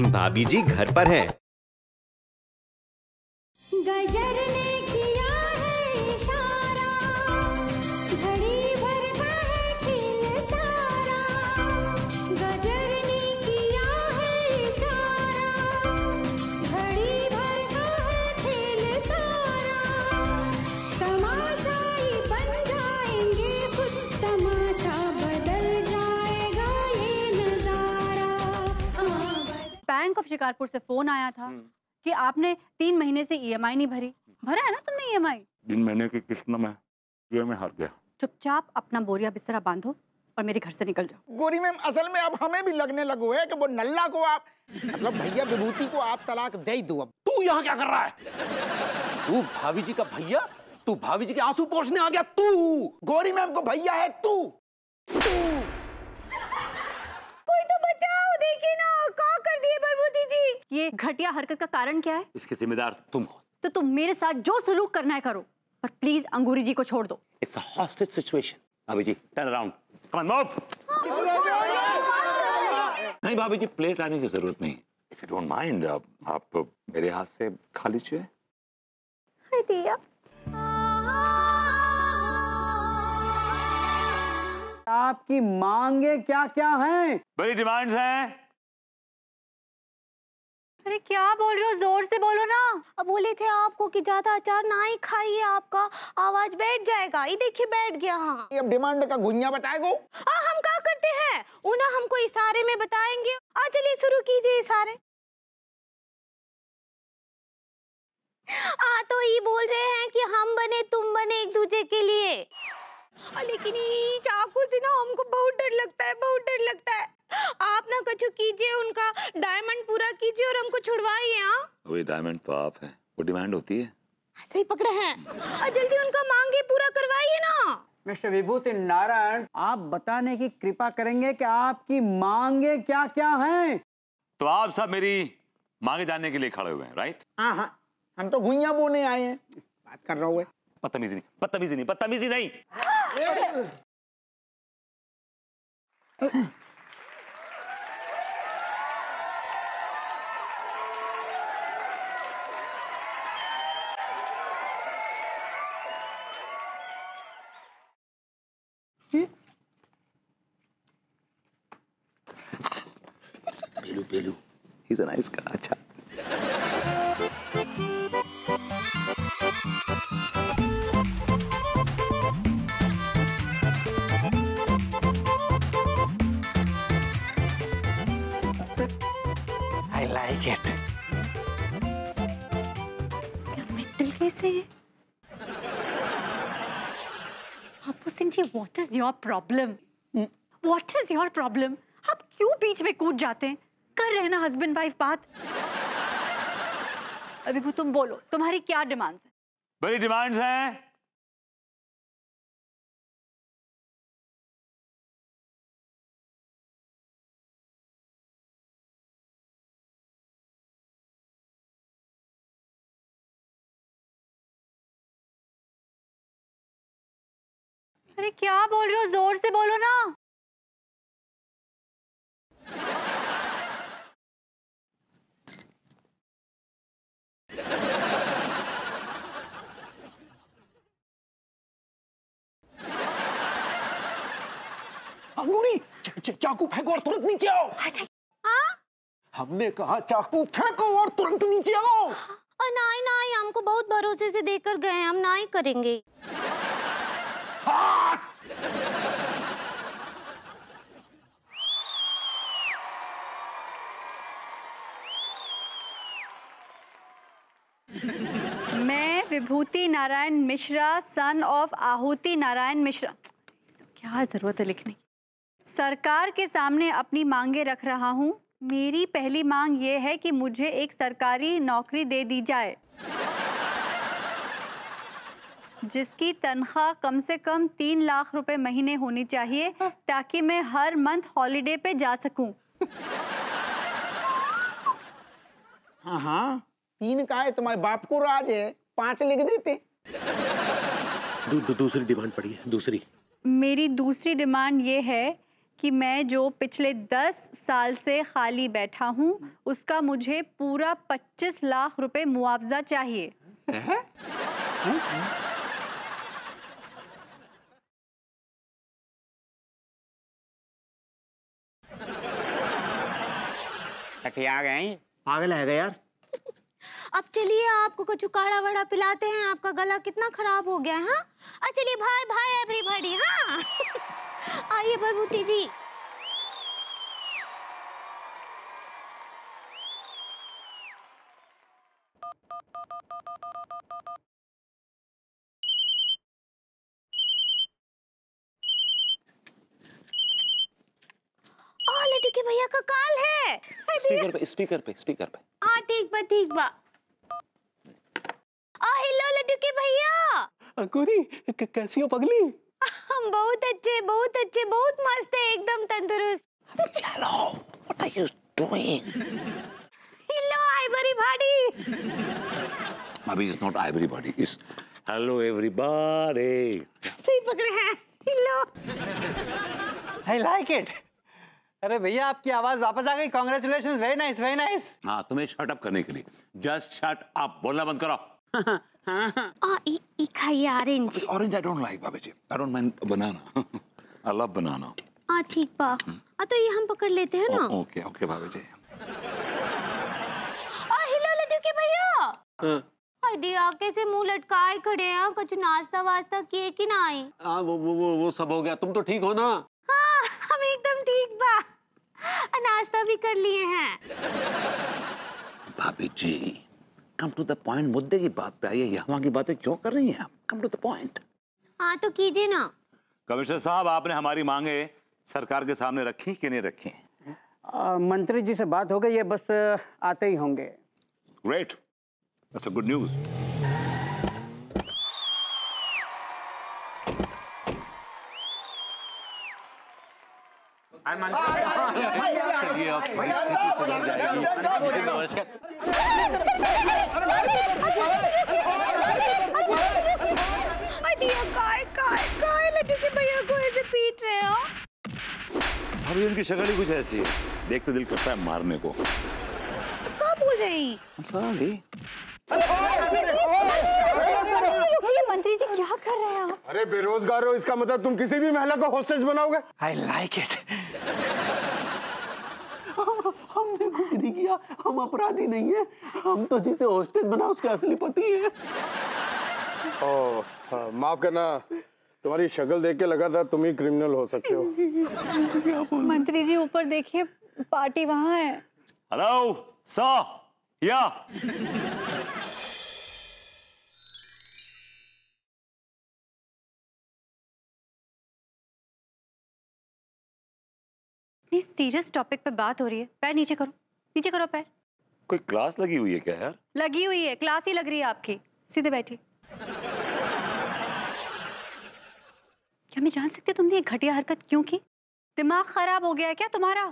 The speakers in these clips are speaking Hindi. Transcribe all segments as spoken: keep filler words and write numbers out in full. भाभी जी घर पर हैं। बैंक ऑफ शिकारपुर से फोन आया था कि आपने तीन महीने से ईएमआई नहीं भरी। भरा है ना तुमने ईएमआई? तीन महीने की किस्त में ईएमआई हार गया। चुपचाप अपना बोरिया बिस्तरा बांधो और मेरे घर से निकल जाओ। गोरी मैम, असल में अब हमें भी लगने लगो है कि वो नल्ला को आप, मतलब भैया विभूति को आप तलाक दे दो। अब तू यहाँ क्या कर रहा है? तू भाभी जी का भैया, तू भाभी जी के आंसू पोंछने आ गया। तू गोरी मैम को भैया है। तू ये घटिया हरकत का कारण क्या है? इसके जिम्मेदार तुम हो। तो तुम मेरे साथ जो सलूक करना है करो, पर प्लीज अंगूरी जी को छोड़ दो। It's a hostage situation. भाभी जी turn around, come on move. नहीं भाभी जी, प्लेट लाने की जरूरत नहीं। इफ यू डोंट माइंड, आप मेरे हाथ से खा लीजिए। हाय दिया, आपकी मांगे क्या क्या हैं? बड़ी डिमांड्स हैं। अरे क्या बोल रहे हो, जोर से बोलो ना। अब बोले थे आपको कि ज्यादा अचार ना ही खाइए, आपका आवाज बैठ जाएगा। ये देखिए बैठ गया। हाँ, अब डिमांड का गुनिया बताएगो। आ, हम क्या करते हैं, उन्हें हमको इशारे में बताएंगे। आ चलिए शुरू कीजिए इशारे। हाँ, तो ये बोल रहे हैं कि हम बने तुम बने एक दूसरे के लिए। आ, लेकिन ये चाकू से ना हमको बहुत डर लगता है, बहुत डर लगता है। आप ना कुछ कीजिए, उनका डायमंड पूरा कीजिए और हमको छुड़वाइए। हाँ, वो डायमंड तो आप हैं, वो डिमांड होती है। सही पकड़े हैं। और जल्दी उनका मांगे पूरा करवाइए ना। मिस्टर विभूति नारायण, आप बताने की कृपा करेंगे कि आपकी मांगे क्या क्या हैं? तो आप सब मेरी मांगे जानने के लिए खड़े हुए हैं, राइट? हाँ हाँ, हम तो भूइया बोने आए हैं। बात कर रहा हूँ। बदतमीजी नहीं, बदतमीजी नहीं, बदतमीजी नहीं। बेलू बेलू, he's a nice guy, अच्छा। I like it। क्या मेंटल कैसे है? आपू Singh ji, what is your problem? What is your problem? आप क्यों बीच में कूद जाते हैं? कर रहे ना हस्बैंड वाइफ बात। अभी वो तुम बोलो, तुम्हारी क्या डिमांड्स हैं? बड़ी डिमांड्स हैं। अरे क्या बोल रहे हो, जोर से बोलो ना। अंगूरी, चाकू फेंको और तुरंत नीचे आओ। आ? हमने कहा चाकू फेंको और तुरंत नीचे आओ। और ना ही ना ही हमको बहुत भरोसे से देकर गए हैं, हम ना ही करेंगे। हाँ। मैं विभूति नारायण मिश्रा, सन ऑफ आहुति नारायण मिश्रा, क्या जरूरत है लिखने की, सरकार के सामने अपनी मांगे रख रहा हूँ। मेरी पहली मांग ये है कि मुझे एक सरकारी नौकरी दे दी जाए जिसकी तनख्वाह कम से कम तीन लाख रुपए महीने होनी चाहिए, ताकि मैं हर मंथ हॉलिडे पे जा सकूं। हाँ हाँ, तीन का है, तुम्हारे बाप को राज है, पांच लिख देते। दू, दू, दूसरी डिमांड पड़ी है, दूसरी। मेरी दूसरी डिमांड ये है कि मैं जो पिछले दस साल से खाली बैठा हूँ उसका मुझे पूरा पच्चीस लाख रुपए मुआवजा चाहिए। है? है? है? आ गए पागल है गया यार। अब चलिए आपको कुछ उकाड़ा वड़ा पिलाते हैं, आपका गला कितना खराब हो गया है। हाँ? और चलिए भाई भाई एवरीबॉडी, हाँ आइए भभूति जी। के भैया का काल है। स्पीकर पे स्पीकर पे स्पीकर पे हां ठीक बा ठीक बा। ओ हेलो लड्डू के भैया। अंकुरी कैसी हो पगली? हम बहुत अच्छे बहुत अच्छे बहुत मस्त है, एकदम तंदुरुस्त। चलो what are you doing? Hello ivory body. भाभी is not ivory body is hello everybody. सही पकड़े हैं। Hello I like it. अरे भैया आपकी आवाज वापस आ गई, congratulations, very nice very nice. हाँ तुम्हें शट अप करने के लिए, जस्ट शट अप, बोलना बंद करो। आ ई ई खाइए orange. Orange I don't like बाबा ji, I don't mind banana, I love banana. आ ठीक बा, आ तो ये हम पकड़ लेते हैं ना। ओके ओके बाबा जी। आ हेलो लड्डू के भैया। हां दिया कैसे मुंह लटकाए खड़े हैं, कुछ नाश्ता वास्ता किए कि ना आए? हां वो वो वो सब हो गया, तुम तो ठीक हो ना? हां हम एकदम ठीक बा, नाश्ता भी कर लिए हैं। भाभी जी कम टू द पॉइंट, मुद्दे की बात पे आइए, यहाँ की बातें क्यों कर रही हैं आप? Come to the point. हाँ तो कीजिए ना। कमिश्नर साहब आपने हमारी मांगे सरकार के सामने रखी कि नहीं रखी? आ, मंत्री जी से बात हो गई है, बस आते ही होंगे। Great, that's a good news. अभी उनकी शक्ल ही कुछ ऐसी है, देख तो दिल करता है मारने को। क्या बोल रही? मंत्री जी क्या कर रहे हो? अरे बेरोजगार हो, इसका मतलब तुम किसी भी महिला को होस्टेज बनाओगे? I like it. हमने कुछ नहीं किया, हम अपराधी नहीं है, हम तो जिसे होस्टेज बना उसका असली पति है। ओह माफ करना, तुम्हारी शक्ल देख के लगा था तुम ही क्रिमिनल हो सकते हो। मंत्री जी ऊपर देखिए, पार्टी वहाँ है। हेलो सा या सीरियस टॉपिक पे बात हो रही है, पैर नीचे करो, नीचे करो पैर। कोई क्लास लगी हुई है क्या यार? लगी हुई है, क्लास ही लग रही है आपकी। सीधे बैठी। क्या मैं जान सकती हूँ तुमने ये घटिया हरकत क्यों की? दिमाग खराब हो गया है क्या तुम्हारा?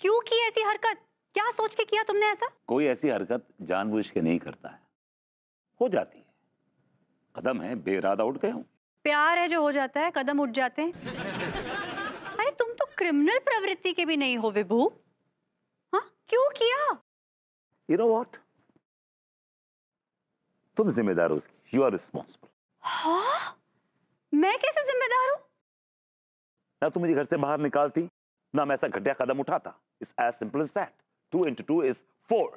क्यों की ऐसी हरकत? क्या सोच के किया तुमने ऐसा? कोई ऐसी हरकत जानबूझ के नहीं करता है, हो जाती है। कदम है बेइरादा उठ गए। प्यार है जो हो जाता है, कदम उठ जाते हैं। तुम तो क्रिमिनल प्रवृत्ति के भी नहीं हो विभू। हाँ क्यों किया? You know what? तुम जिम्मेदार हो इसकी। You are responsible। हाँ? मैं कैसे जिम्मेदार हूँ? ना तुम मुझे घर से बाहर निकालती, ना मैं ऐसा घटिया कदम उठाता। It's as simple as that. Two into two is four।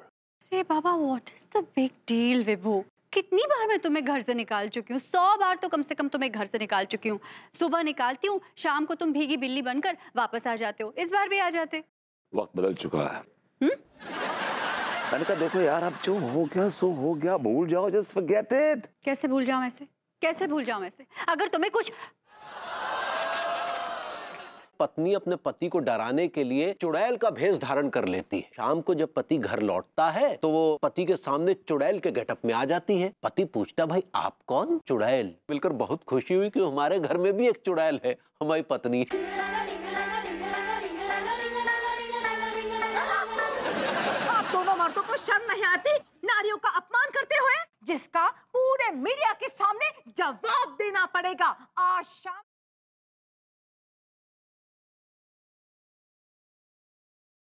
अरे बाबा what is the big deal विभू? कितनी बार मैं तुम्हें घर से निकाल चुकी हूँ? सौ बार तो कम से कम तुम्हें घर से निकाल चुकी हूँ। सुबह निकालती हूँ, शाम को तुम भीगी बिल्ली बनकर वापस आ जाते हो, इस बार भी आ जाते। वक्त बदल चुका है। मैंने कहा देखो यार अब जो हो गया सो हो गया, भूल जाओ, just forget it। कैसे भूल जाऊँ ऐसे? कैसे भूल जाऊँ ऐसे? अगर तुम्हें कुछ पत्नी अपने पति को डराने के लिए चुड़ैल का भेष धारण कर लेती है। शाम को जब पति घर लौटता है तो वो पति के सामने चुड़ैल के गेटअप में आ जाती है। पति पूछता भाई आप कौन? चुड़ैल। मिलकर बहुत खुशी हुई कि हमारे घर में भी एक चुड़ैल है, हमारी पत्नी। आप दोनों मर्दों को शर्म नहीं आती नारियों का अपमान करते हुए, जिसका पूरे मीडिया के सामने जवाब देना पड़ेगा आज शाम।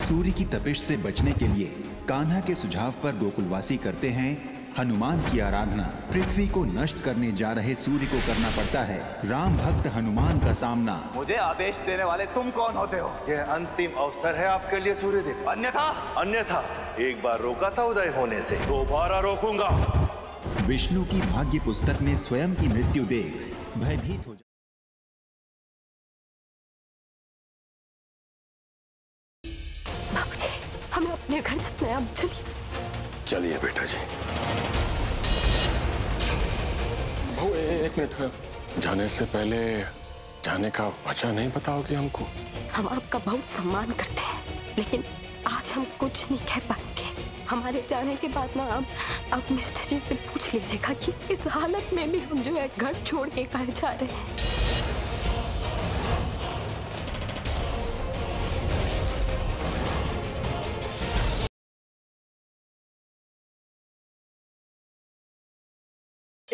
सूर्य की तपिश से बचने के लिए कान्हा के सुझाव पर गोकुलवासी करते हैं हनुमान की आराधना। पृथ्वी को नष्ट करने जा रहे सूर्य को करना पड़ता है राम भक्त हनुमान का सामना। मुझे आदेश देने वाले तुम कौन होते हो? यह अंतिम अवसर है आपके लिए सूर्यदेव। अन्यथा अन्यथा एक बार रोका था उदय होने से, दोबारा रोकूंगा। विष्णु की भाग्य पुस्तक में स्वयं की मृत्यु देख भयभीत हो जाए। बाबूजी, हमें अपने घर चलना है, चलिए। चलिए बेटा जी। भाऊ एक मिनट, जाने से पहले जाने का वजह नहीं बताओगे हमको? हम आपका बहुत सम्मान करते हैं, लेकिन आज हम कुछ नहीं कह पाएंगे। हमारे जाने के बाद ना आप आप मिस्टर जी से पूछ लीजिएगा कि इस हालत में भी हम जो है घर छोड़ के कहाँ जा रहे हैं।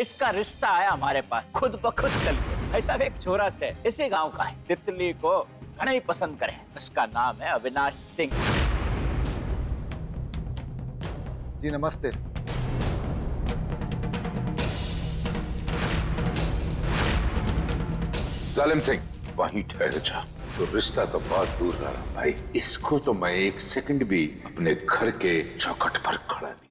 इसका रिश्ता आया हमारे पास, खुद ब खुद चल गया। भाई साहब एक छोरा से इसी गांव का है, तितली को घना ही पसंद करे। इसका नाम है अविनाश सिंह जी। नमस्ते। सालिम सिंह वहीं ठहर जा, तो रिश्ता तो बहुत दूर रहा। भाई इसको तो मैं एक सेकंड भी अपने घर के चौखट पर खड़ा नहीं